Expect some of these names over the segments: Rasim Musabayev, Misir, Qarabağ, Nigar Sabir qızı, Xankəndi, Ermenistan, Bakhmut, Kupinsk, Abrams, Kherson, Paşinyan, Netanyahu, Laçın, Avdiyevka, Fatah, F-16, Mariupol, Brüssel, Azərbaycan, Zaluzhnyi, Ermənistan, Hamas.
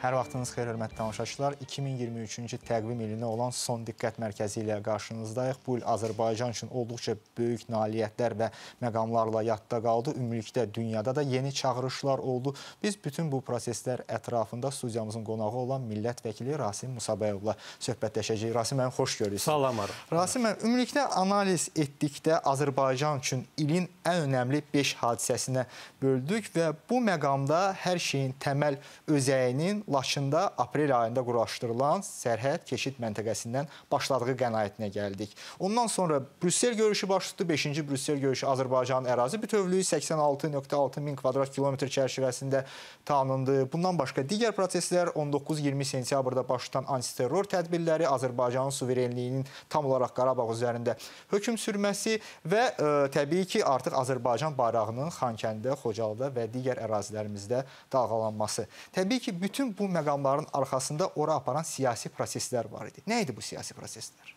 Hər vaxtınız xeyir, hörmətli tamaşaçılar. 2023-cü təqvim ilinə olan son diqqət mərkəzi ilə qarşınızdayıq. Bu il Azərbaycan üçün olduqca böyük nailiyyətlər və məqamlarla yadda qaldı. Ümumilikdə dünyada da yeni çağırışlar oldu. Biz bütün bu proseslər ətrafında studiyamızın qonağı olan millət vəkili Rasim Musabayevla söhbətləşəcəyik. Rasim, mənim xoş görürsünüz. Salamlar. Rasim, ümumilikdə analiz etdikdə Azərbaycan üçün ilin ən önəmli 5 hadisəsinə böldük və bu məqamda hər şeyin təməl özəyinin Laçında aprel ayında quraşdırılan sərhəd keçid məntəqəsindən başladığı qənaətinə gəldik. Ondan sonra Brüssel görüşü baş tutdu. 5-ci Brüssel görüşü Azərbaycanın ərazi bütövlüyü 86.6 min kvadrat kilometr çərçivəsində tanındı. Bundan başqa digər proseslər 19-20 sentyabrda baş tutan antiterror tədbirləri, Azərbaycanın suverenliyinin tam olaraq Qarabağ üzərində hökm sürməsi və təbii ki, artıq Azərbaycan bayrağının Xankendidə, Xocalda və digər ərazilərimizdə dalğalanması. Təbii ki, bütün bu məqamların arxasında ora aparan siyasi proseslər var idi. Nə idi bu siyasi proseslər?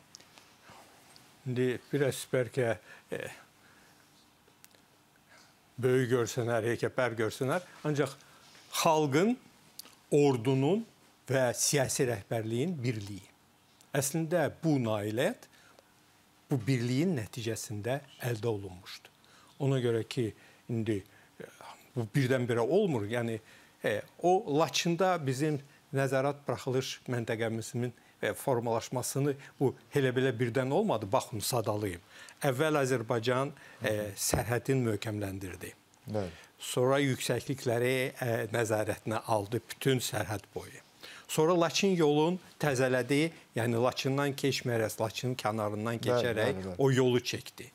İndi biraz bəlkə böyük görsənər, heykəpər görsənər. Ancaq xalqın, ordunun və siyasi rəhbərliyin birliyi. Əslində bu nailiyyət bu birliyin nəticəsində əldə olunmuşdu. Ona görə ki, indi bu birdən-birə olmur. Yəni, o Laçında bizim nəzarət buraxılış məntəqəmizin formalaşmasını bu elə-belə birdən olmadı. Baxın, sadalıyım. Əvvəl Azərbaycan sərhədini möhkəmləndirdi. Sonra yüksəklikləri nəzarətinə aldı bütün sərhəd boyu. Sonra Laçın yolun təzələdi, yəni Laçından keçmərəz, Laçının kənarından keçərək o yolu çəkdi.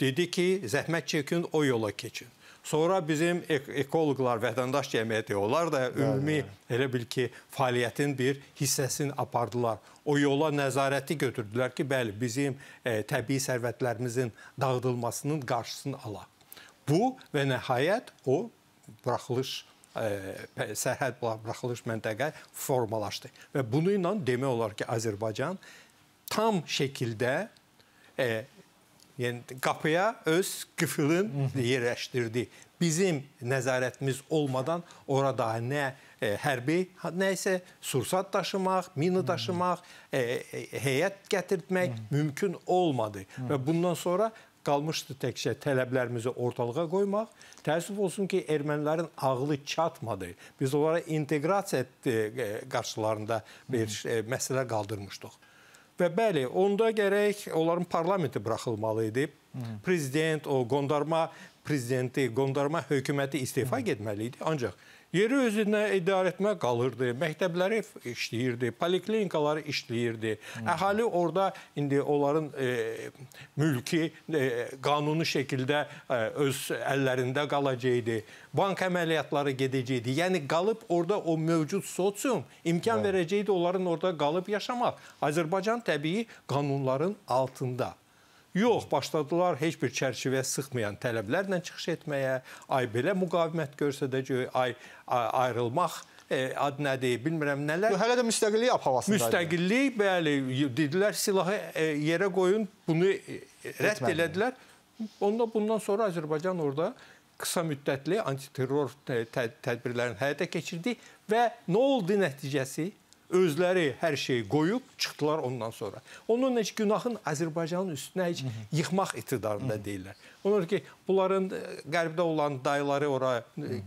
Dedi ki, zəhmət çəkin, o yola keçin. Sonra bizim ekoloqlar, vətəndaş cəmiyyəti, onlar da ümumi elə bil ki, fəaliyyətin bir hissəsini apardılar. O yola nəzarəti götürdülər ki, bəli, bizim təbii sərvətlərimizin dağıdılmasının qarşısını ala. Bu və nəhayət o sərhəd buraxılış məntəqə formalaşdı. Və bunu ilə demək olar ki, Azərbaycan tam şəkildə yəni qapıya öz qıfılın yerləşdirdi. Bizim nəzarətimiz olmadan orada nə hərbi, nə isə sursat daşımaq, mini daşımaq, heyət gətirtmək mümkün olmadı. Və bundan sonra qalmışdı təkcə tələblərimizi ortalığa qoymaq. Təəssüf olsun ki, ermənilərin ağlı çatmadı. Biz onlara inteqrasiya qarşılarında bir məsələ qaldırmışdıq. Və bəli, onda gərək onların parlamenti buraxılmalı idi. Prezident, o qondarma prezidenti, qondarma hökuməti istifa etməli idi. Ancaq yeri özünə idarə etmə qalırdı, məktəbləri işləyirdi, poliklinikaları işləyirdi. Əhali orada indi onların mülki qanuni şəkildə öz əllərində qalacaqdı. Bank əməliyyatları gedəcəkdi. Yəni qalıb orada o mövcud sosium imkan verəcəkdi onların orada qalıb yaşamaq. Azərbaycan təbii qanunların altında. Yox, başladılar heç bir çərçivəyə sıxmayan tələblərlə çıxış etməyə, ay belə müqavimət görsədəcək, ay ayrılmaq adı nədir, bilmirəm nələr. Hələ də müstəqillik havasında. Müstəqillik, bəli, dedilər silahı yerə qoyun, bunu rədd elədilər. Bundan sonra Azərbaycan orada qısa müddətli antiterror tədbirlərini həyata keçirdi və nə oldu nəticəsi? Özləri hər şeyi qoyub, çıxdılar ondan sonra. Onun heç günahın Azərbaycanın üstünə heç yıxmaq iqtidarında deyirlər. Onlar ki, bunların qərbdə olan dayıları oraya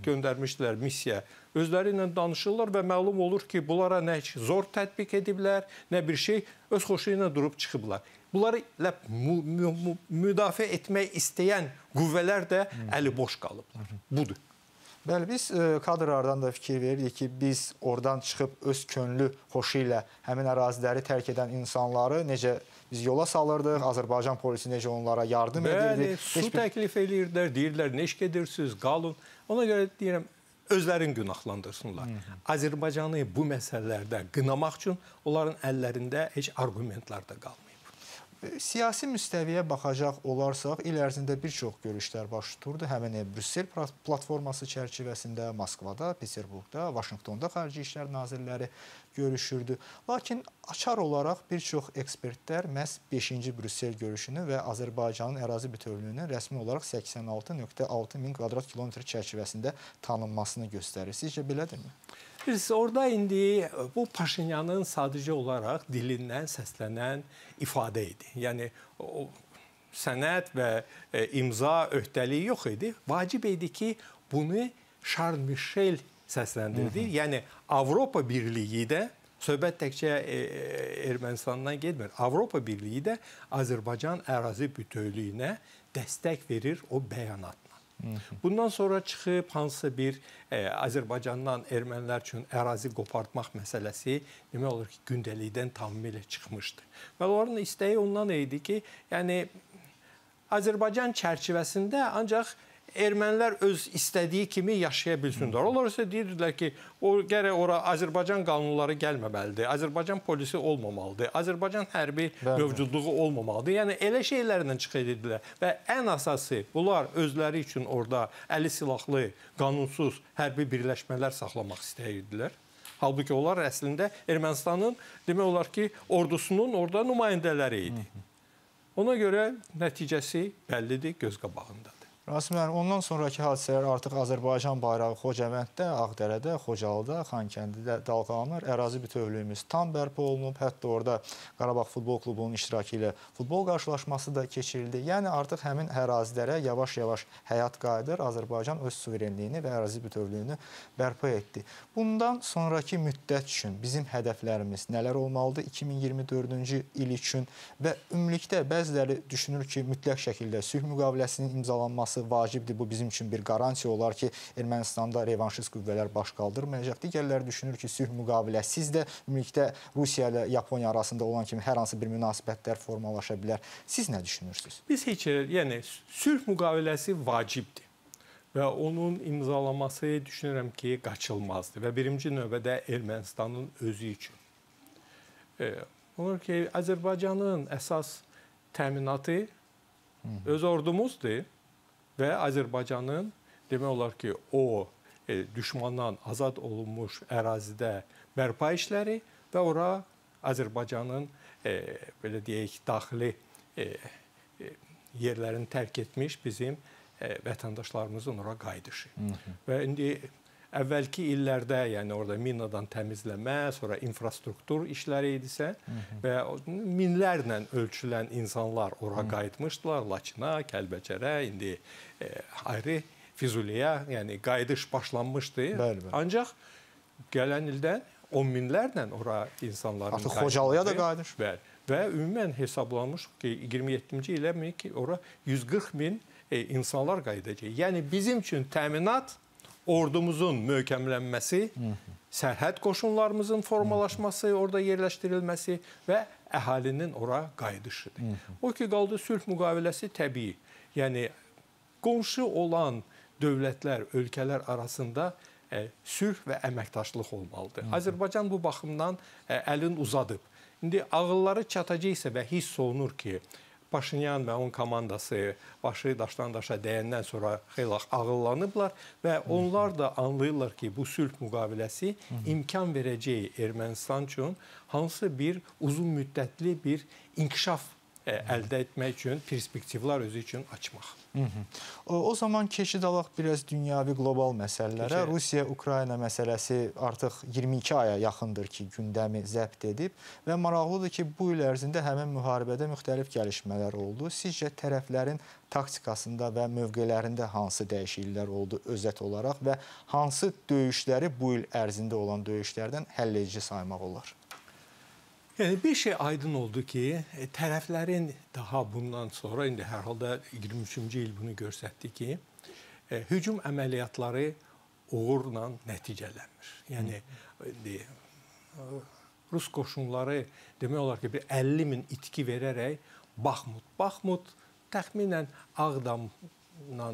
göndərmişdilər misiya. Özləri ilə danışırlar və məlum olur ki, bunlara nə heç zor tətbiq ediblər, nə bir şey öz xoşu ilə durub çıxıblar. Bunları müdafiə etmək istəyən qüvvələr də əli boş qalıblar. Budur. Bəli, biz kadrlardan da fikir veririk ki, biz oradan çıxıb öz könlü xoşu ilə həmin əraziləri tərk edən insanları necə biz yola salırdıq, Azərbaycan polisi necə onlara yardım edirdik. Bəli, su təklif edirdilər, deyirlər, neşk edirsiniz, qalın. Ona görə deyirəm, özlərin günahlandırsınlar. Azərbaycanı bu məsələlərdə qınamaq üçün onların əllərində heç argumentlar da qalmır. Siyasi müstəviyə baxacaq olarsaq, il ərzində bir çox görüşlər baş tuturdu. Həmin Brüssel platforması çərçivəsində Moskvada, Peterburqda, Vaşinqtonda xarici işlər nazirləri görüşürdü. Lakin açar olaraq bir çox ekspertlər məhz 5-ci Brüssel görüşünü və Azərbaycanın ərazi bütövlüyünün rəsmi olaraq 86.6 min kvadrat kilometr çərçivəsində tanınmasını göstərir. Sizcə belədirmi? Biz orada indi bu Paşinyanın sadece olarak dilinden seslenen ifadeydi. Yani o senet ve imza öhdeliği yok idi. Vacib idi ki bunu Charles Michel seslendirdi. Hı hı. Yani Avrupa Birliği de söhbət təkcə Ermənistandan gelmir. Avropa Birliği də Azərbaycan ərazi bütövlüyünə dəstək verir o bəyanatla. Bundan sonra çıxıb hansısa bir Azərbaycandan ermənilər üçün ərazi qopartmaq məsələsi demək olur ki, gündəlikdən tamamilə çıxmışdı. Və onların istəyi ondan idi ki, yəni Azərbaycan çərçivəsində ancaq ermənilər öz istədiyi kimi yaşaya bilsinlər. Onlar isə deyirdilər ki, o gərək ora Azərbaycan qanunları gəlməməlidir, Azərbaycan polisi olmamalıdır, Azərbaycan hərbi mövcudluğu olmamalıdır. Yəni elə şeylərlə çıxırdılar və ən əsası bunlar özləri üçün orada əli silahlı, qanunsuz hərbi birləşmələr saxlamaq istəyirdilər. Halbuki onlar əslində Ermənistanın demək olar ki, ordusunun orada nümayəndələri idi. Ona görə nəticəsi bəllidir, göz qabağındadır. Rasim müəllim, ondan sonraki hadisələr artıq Azərbaycan bayrağı Xocavənddə, Ağdərədə, Xocalda, Xankendidə dalğalanır. Ərazi bütövlüyümüz tam bərpa olunub. Hətta orada Qarabağ futbol klubunun iştirakı ilə futbol qarşılaşması da keçirildi. Yəni artıq həmin ərazilərə yavaş-yavaş həyat qayıdır. Azərbaycan öz suverenliyini və ərazi bütövlüyünü bərpa etdi. Bundan sonraki müddət üçün bizim hədəflərimiz nələr olmalıdır 2024-cü il üçün və ümumilikdə bəziləri düşünür ki, mütləq şəkildə sülh müqaviləsinin imzalanması vacibdir. Bu bizim üçün bir garansiya olar ki, Ermənistanda revanşist qüvvələr baş qaldırmayacaq. Digərləri düşünür ki, sülh müqaviləsiz də ümumilikdə Rusiya ilə Yaponiya arasında olan kimi hər hansı bir münasibətlər formalaşa bilər. Siz nə düşünürsünüz? Biz heç yəni sülh müqaviləsi vacibdir və onun imzalaması düşünürəm ki, qaçılmazdır və birinci növbədə Ermənistanın özü üçün. Olur ki, Azərbaycanın əsas təminatı öz ordumuzdur. Və Azərbaycanın demək olar ki, o düşmandan azad olunmuş ərazidə bərpa işləri və ora Azərbaycanın belə deyək, daxili yerlərini tərk etmiş bizim vətəndaşlarımızın ora qayıdışı. Və indi əvvəlki illərdə, yəni orada minadan təmizləmə, sonra infrastruktur işləri idisə və minlərlə ölçülən insanlar ora qayıtmışdılar, Laçına, Kəlbəcərə, indi ayrı Füzuliyə, yəni qayıdış başlanmışdı. Bəli, bəli. Ancaq gələn ildən 10 minlərlə ora insanların qayıtmışdı. Artıq Xocalıya da qayıdış. Bəli. Və ümumən hesablanmış ki, 27-ci ilə ora 140 min insanlar qayıdacaq. Yəni bizim üçün təminat ordumuzun möhkəmlənməsi, sərhəd qoşunlarımızın formalaşması, orada yerləşdirilməsi və əhalinin ora qayıdışıdır. O ki, qaldı sülh müqaviləsi təbii. Yəni, qonşu olan dövlətlər, ölkələr arasında sülh və əməkdaşlıq olmalıdır. Azərbaycan bu baxımdan əlin uzadıb. İndi ağılları çatacaqsa və hiss olunur ki, Paşinyan və onun komandası başı daşdan daşa dəyəndən sonra xeyli ağıllanıblar və onlar da anlayırlar ki, bu sülh müqaviləsi imkan verəcəyi Ermənistan üçün hansı bir uzun müddətli bir inkişaf əldə etmək üçün, perspektivlər özü üçün açmaq. O zaman keçid alaq biraz dünyavi qlobal məsələlərə. Rusiya-Ukrayna məsələsi artıq 22 aya yaxındır ki, gündəmi zəbt edib və maraqlıdır ki, bu il ərzində həmin müharibədə müxtəlif gəlişmələr oldu. Sizcə tərəflərin taktikasında və mövqelərində hansı dəyişikliklər oldu özət olaraq və hansı döyüşləri bu il ərzində olan döyüşlərdən həll edici saymaq olar? Yəni bir şey aydın oldu ki, tərəflərin daha bundan sonra, indi hər halda 23-cü il bunu göstərdi ki, hücum əməliyyatları uğurla nəticələnmir. Yəni Rus qoşunları demək olar ki, bir 50 min itki verərək Bakhmut təxminən Ağdamla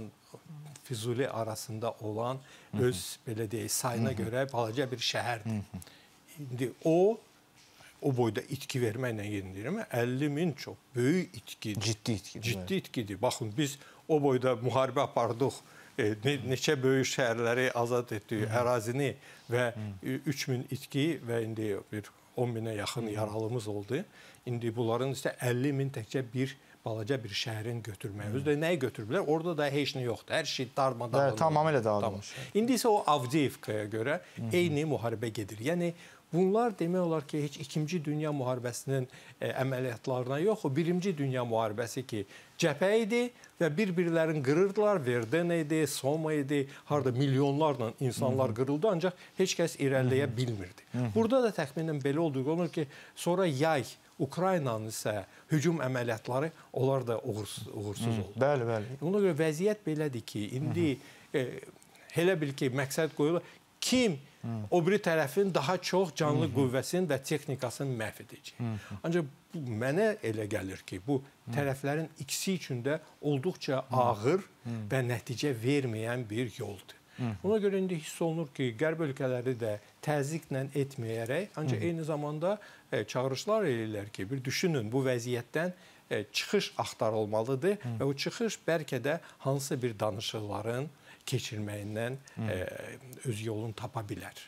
Füzuli arasında olan öz belə deyək, sayına görə balaca bir şəhərdir. İndi o boyda itki verməklə yeniləyirəm. 50 min çox böyük itkidir. Ciddi itkidir. Ciddi itkidir. Baxın, biz o boyda müharibə apardıq. Neçə böyük şəhərləri azad etdik, ərazini və 3 min itki və indi 10 minə yaxın yaralımız oldu. İndi bunların isə 50 min təkcə bir balaca bir şəhərin götürməyi. Özü də nəyi götürüblər? Orada da heç nə yoxdur. Hər şey darmadağın. Tamamilə dağılmış. İndi isə o Avdiyevkaya görə eyni müharibə gedir. Yəni bunlar demək olar ki, heç 2-ci Dünya Müharibəsinin əməliyyatlarına yox, o 1-ci Dünya Müharibəsi ki, cəbhə idi və bir-birlərini qırırdılar, Verden idi, Soma idi, harada milyonlarla insanlar qırıldı, ancaq heç kəs irəliləyə bilmirdi. Burada da təxminən belə olduğu olur ki, sonra yay, Ukraynanın isə hücum əməliyyatları, onlar da uğursuz oldu. Bəli, bəli. Ona görə vəziyyət belədir ki, indi elə bil ki, məqsəd qoyulur, kim o biri tərəfin daha çox canlı qüvvəsini və texnikasını məhv edəcək. Ancaq mənə elə gəlir ki, bu tərəflərin ikisi üçün də olduqca ağır və nəticə verməyən bir yoldur. Ona görə indi hiss olunur ki, qərb ölkələri də təzyiqlə etməyərək, ancaq eyni zamanda çağırışlar eləyirlər ki, bir düşünün, bu vəziyyətdən çıxış axtarılmalıdır və o çıxış bəlkə də hansısa bir danışıqların keçirməyindən öz yolunu tapa bilər.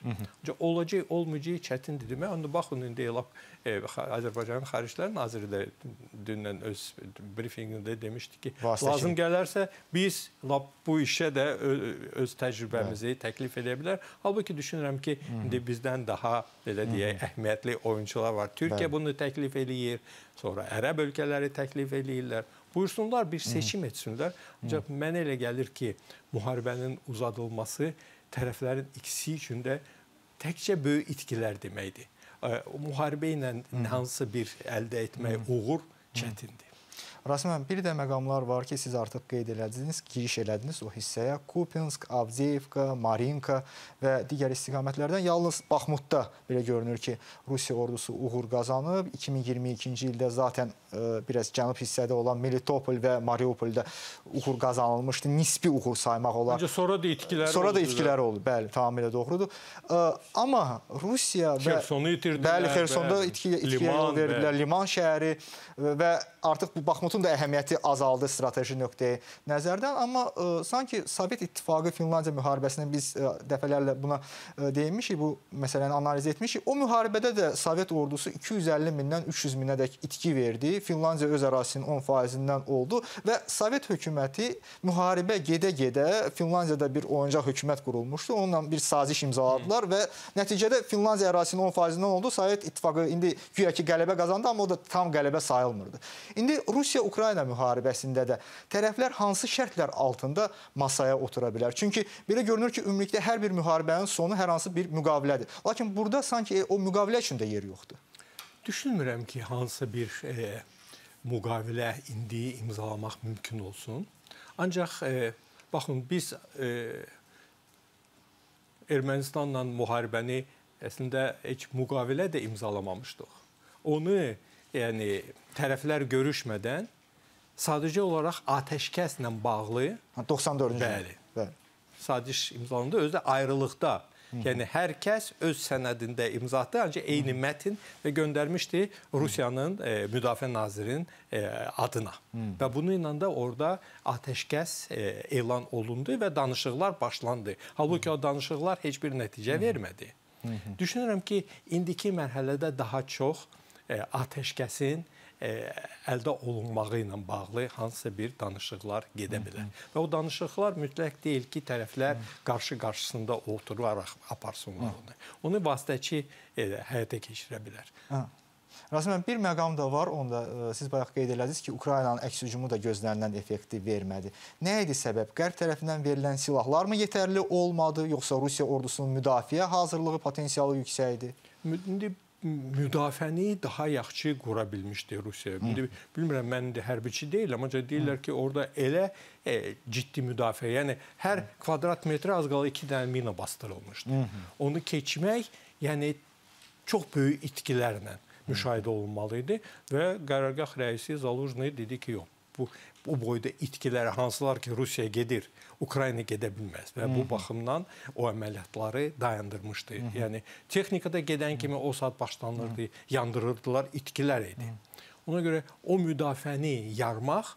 Olacaq, olmayacaq, çətindir demək. Onda baxın, indi Azərbaycanın Xarici Naziri də dünən öz briefingində demişdi ki, lazım gələrsə biz bu işə də öz təcrübəmizi təklif edə bilər. Halbuki düşünürəm ki, indi bizdən daha əhəmiyyətli oyunçular var. Türkiyə bunu təklif eləyir, sonra ərəb ölkələri təklif eləyirlər. Buyursunlar, bir seçim etsinlər. Ancaq mənə elə gəlir ki, müharibənin uzadılması tərəflərin ikisi üçün də təkcə böyük itkilər deməkdir. Müharibə ilə hansı bir əldə etmək uğur çətindir. Rasim bəy, bir də məqamlar var ki, siz artıq qeyd elədiniz, giriş elədiniz o hissəyə. Kupinsk, Avdiyevka, Marinka və digər istiqamətlərdən yalnız Bakhmutda belə görünür ki, Rusiya ordusu uğur qazanıb. 2022-ci ildə zaten biraz cənub hissədə olan Melitopol və Mariupolda uğur qazanılmışdı. Nisbi uğur saymaq olar. Ancaq sonra da itkiləri oldu. Sonra da itkiləri oldu, bəli, tamamilə doğrudur. Amma Rusiya və... Khersonu itirdilər. Bəli, Khersonda itkiyə yol verdilər, liman şəhəri və artıq bu Bakhmut da əhəmiyyəti azaldı strateji nöqtəyə nəzərdən, amma sanki Sovet İttifaqı Finlandiya müharibəsindən biz dəfələrlə buna deyinmişik, bu məsələni analiz etmişik. O müharibədə də Sovet ordusu 250 mindən 300 minədək itki verdi, Finlandiya öz ərazisinin 10%-dən oldu və Sovet hökuməti müharibə gedə-gedə Finlandiyada bir oyuncaq hökumət qurulmuşdu, onunla bir saziş imzaladılar və nəticədə Finlandiya ərazisinin 10%-dən oldu, Sovet İttifaqı indi güya ki qələbə qazandı, amma o da tam qələbə sayılmırdı. İndi Rusiya-Ukrayna müharibəsində də tərəflər hansı şərtlər altında masaya otura bilər? Çünki belə görünür ki, ümumilikdə hər bir müharibənin sonu hər hansı bir müqavilədir. Lakin burada sanki o müqavilə üçün də yer yoxdur. Düşünmürəm ki, hansı bir müqavilə indi imzalamaq mümkün olsun. Ancaq, baxın, biz Ermənistanla müharibəni əslində heç müqavilə də imzalamamışdıq. Onu yəni tərəflər görüşmədən sadəcə olaraq atəşkəslə bağlı 94-cü il saziş imzalandı, özü də ayrılıqda. Yəni hər kəs öz sənədində imza atdı, ancaq eyni mətn və göndərmişdi Rusiyanın müdafiə nazirinin adına. Və bununla da orada atəşkəs elan olundu və danışıqlar başlandı. Halbuki o danışıqlar heç bir nəticə vermədi. Düşünürəm ki, indiki mərhələdə daha çox atəşkəsin əldə olunmağı ilə bağlı hansısa bir danışıqlar gedə bilər. Və o danışıqlar mütləq deyil ki, tərəflər qarşı-qarşısında oturaraq aparsınlar onu. Onu vasitəçi həyata keçirə bilər. Rasim bəy, bir məqam da var, onda siz bayaq qeyd elədiniz ki, Ukraynanın əks hücumu da gözlənilən effekti vermədi. Nə idi səbəb? Qərb tərəfindən verilən silahlar mı yetərli olmadı, yoxsa Rusiya ordusunun müdafiə hazırlığı potensialı yüksək idi? İndi müdafiəni daha yaxşı qura bilmişdi Rusiya. Bilmirəm, mən hərbiçi deyiləm, ancaq deyirlər ki, orada elə ciddi müdafiə, yəni hər kvadrat metrə az qala 2 dənə mina bastırılmışdı. Onu keçmək, yəni çox böyük itkilərlə müşahidə olunmalıydı və qərargah rəisi Zaluzhnyi dedi ki, yox, bu boyda itkilərə hansılar ki, Rusiya gedir, Ukrayna gedə bilməz və bu baxımdan o əməliyyatları dayandırmışdı. Yəni, texnikada gedən kimi o saat başlanırdı, yandırırdılar, itkilər idi. Ona görə o müdafiəni yarmaq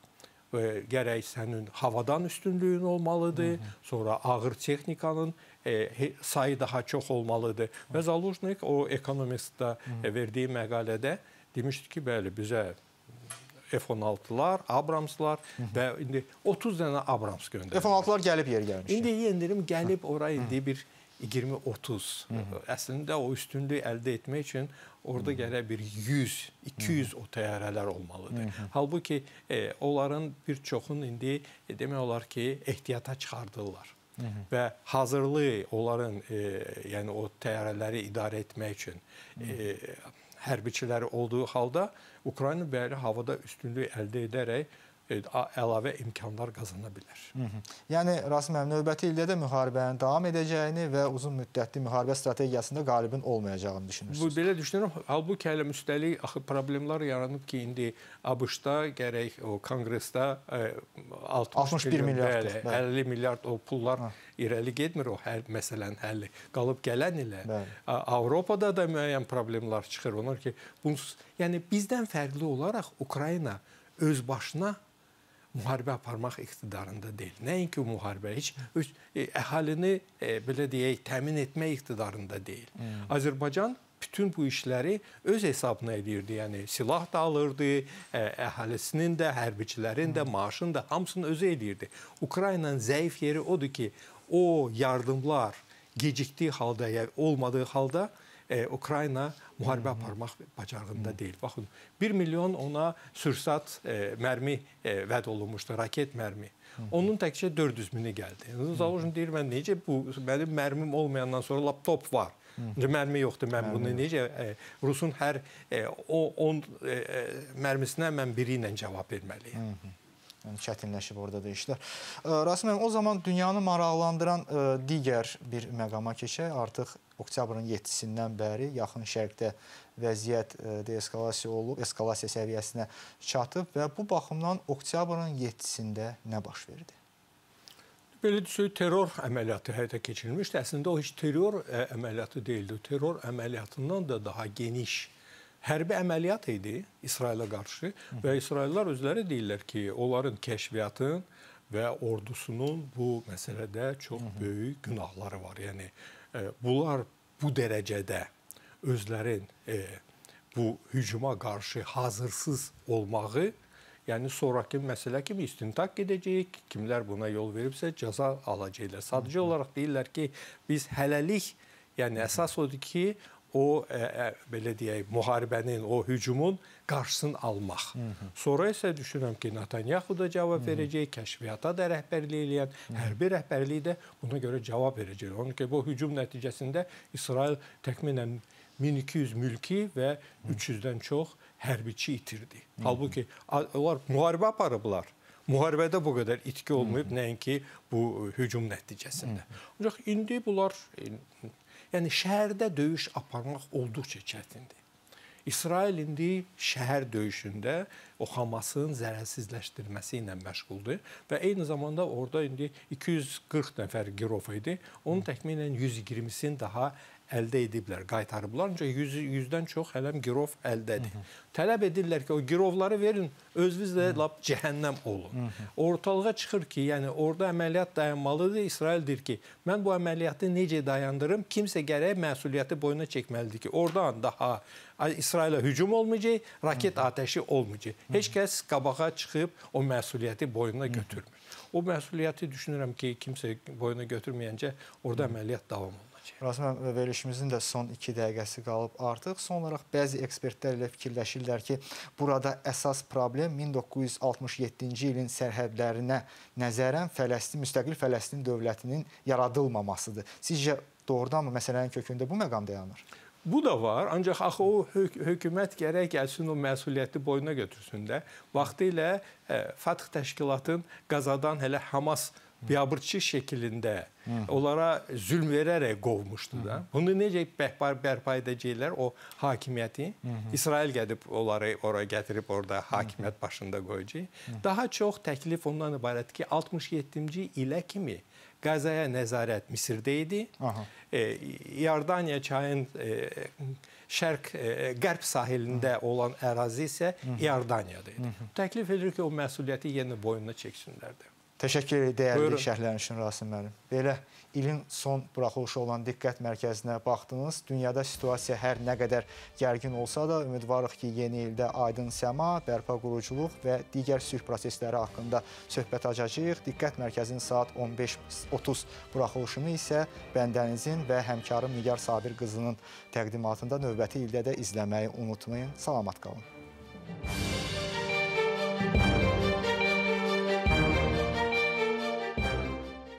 gərək sənin havadan üstünlüyün olmalıdır, sonra ağır texnikanın sayı daha çox olmalıdır. Və Zaluzhnyi o ekonomistdə verdiyi məqalədə demişdi ki, bəli, bizə F-16'lar, Abrams'lar və indi 30 dənə Abrams göndərildi. F-16'lar gəlib yeri gəlmiş. İndi yendirim gəlib oraya indi bir 20-30. Əslində o üstünlüyü əldə etmək üçün orada gələ bir 100-200 o təyyarələr olmalıdır. Halbuki onların bir çoxun indi demək olar ki, ehtiyata çıxardırlar. Və hazırlığı onların yəni o təyyarələri idarə etmək üçün hərbiçiləri olduğu halda Ukrayna bəli havada üstünlüyü əldə edərək əlavə imkanlar qazana bilər. Yəni, Rasim müəllim, növbəti ildə də müharibənin davam edəcəyini və uzun müddətli müharibə strategiyasında qalibin olmayacağını düşünürsünüz. Belə düşünürəm. Halbuki hələ müstəlik problemlər yaranıb ki, indi ABŞ-da gərək o Konqresdə 61 milyard, 50 milyard o pullar irəli getmir o məsələnin həlli. Qalıb gələn ilə Avropada da müəyyən problemlər çıxır. Onlar ki, yəni bizdən fərqli olaraq Ukrayna öz başına müharibə aparmaq iqtidarında deyil. Nəinki müharibə, heç əhalini, belə deyək, təmin etmək iqtidarında deyil. Azərbaycan bütün bu işləri öz hesabına edirdi. Yəni, silah da alırdı, əhalisinin də, hərbiçilərin də, maaşın da, hamısını özü edirdi. Ukraynanın zəif yeri odur ki, o yardımlar gecikdiyi halda, olmadığı halda Ukrayna müharibə aparmaq bacarığında deyil. Baxın, 1 milyon ona sürsat mərmi vəd olunmuşdu, raket mərmi. Onun təkcə 400 mini gəldi. Zaluzhnyi deyir, mən necə bu, mənim mərmim olmayandan sonra laptop var. Mərmi yoxdur, mən bunu necə? Rusun hər 10 mərmisinə mən biri ilə cavab verməliyim. Çətinləşib orada da işlər. Rasim müəllim, o zaman dünyanı maraqlandıran digər bir məqama keçək. Artıq oktyabrın 7-sindən bəri yaxın şərqdə vəziyyət deeskalasiya olub, eskalasiya səviyyəsinə çatıb və bu baxımdan oktyabrın 7-sində nə baş verdi? Belə deyək, terror əməliyyatı həyata keçirilmişdi. Əslində o heç terror əməliyyatı deyildi. Terror əməliyyatından da daha geniş hərbi əməliyyat idi İsrailə qarşı və İsraillər özləri deyirlər ki, onların kəşfiyyatın və ordusunun bu məsələdə çox böyük günahları var. Yəni, bunlar bu dərəcədə özlərin bu hücuma qarşı hazırsız olmağı, yəni sonraki məsələ kimi istintaq edəcəyik, kimlər buna yol veribsə cəza alacaqlar. Sadəcə olaraq deyirlər ki, biz hələlik, yəni əsas odur ki, o, belə deyək, müharibənin, o hücumun qarşısını almaq. Sonra isə düşünürəm ki, Netanyahu da cavab verəcək, kəşfiyyata da rəhbərliyi eləyən, hərbi rəhbərliyi də buna görə cavab verəcək. Onun ki, bu hücum nəticəsində İsrail təxminən 1200 mülki və 300-dən çox hərbiçi itirdi. Halbuki, onlar müharibə aparıblar. Müharibədə bu qədər itki olmayıb, nəinki bu hücum nəticəsində. Ancaq indi bunlar... Yəni, şəhərdə döyüş aparmaq olduqca çətindir. İsrail indi şəhər döyüşündə o Hamasın zərərsizləşdirməsi ilə məşğuldur və eyni zamanda orada indi 240 nəfər girov idi. Onun təxminən 120-sini daha əldə ediblər, qaytarıblar. Ancaq 100-dən çox hələm girov əldədir. Tələb edirlər ki, o girovları verin, özünüzlə lap cəhənnəm olun. Ortalığa çıxır ki, yəni orada əməliyyat dayanmalıdır. İsrail deyir ki, mən bu əməliyyatı necə dayandırım? Kimsə gərək məsuliyyəti boyuna çəkməlidir ki, oradan daha İsrailə hücum olmayacaq, raket atəşi olmayacaq. Heç kəs qabağa çıxıb o məsuliyyəti boyuna götürmür. O məsuliyyəti düşünürəm ki, kimsə boyuna götürməyəncə orada əməliyyat davam olunur. Rasim müəllim, verilişimizin də son 2 dəqiqəsi qalıb artıq. Son olaraq bəzi ekspertlər ilə fikirləşirlər ki, burada əsas problem 1967-ci ilin sərhədlərinə nəzərən müstəqil Fələstin dövlətinin yaradılmamasıdır. Sizcə doğrudanmı məsələnin kökündə bu məqam dayanır? Bu da var, ancaq axı o hökumət gərək gəlsin, o məsuliyyəti boyuna götürsün də. Vaxtı ilə Fatah təşkilatın Qəzzadan hələ Hamas biabırçı şəkilində onlara zülm verərək qovmuşdu da. Bunu necə bərpa edəcəklər o hakimiyyəti? İsrail gəlib onları oraya gətirib orada hakimiyyət başında qoyacaq. Daha çox təklif ondan ibarət ki, 67-ci ilə kimi Qəzzaya nəzarət Misirdə idi. Yordaniya çayın qərb sahilində olan ərazi isə Yordaniyada idi. Təklif edir ki, o məsuliyyəti yenə boynuna çəksinlər də. Təşəkkür ederim, dəyərli şərhlərin üçün Rasim müəllim. Belə ilin son buraxılışı olan Diqqət Mərkəzinə baxdınız. Dünyada situasiya hər nə qədər gərgin olsa da, ümidvarıq ki, yeni ildə aydın səma, bərpa quruculuq və digər sülh prosesləri haqqında söhbət açacağıq. Diqqət Mərkəzinin saat 15:30 buraxılışını isə bəndənizin və həmkarım Nigar Sabir qızının təqdimatında növbəti ildə də izləməyi unutmayın. Salamat qalın.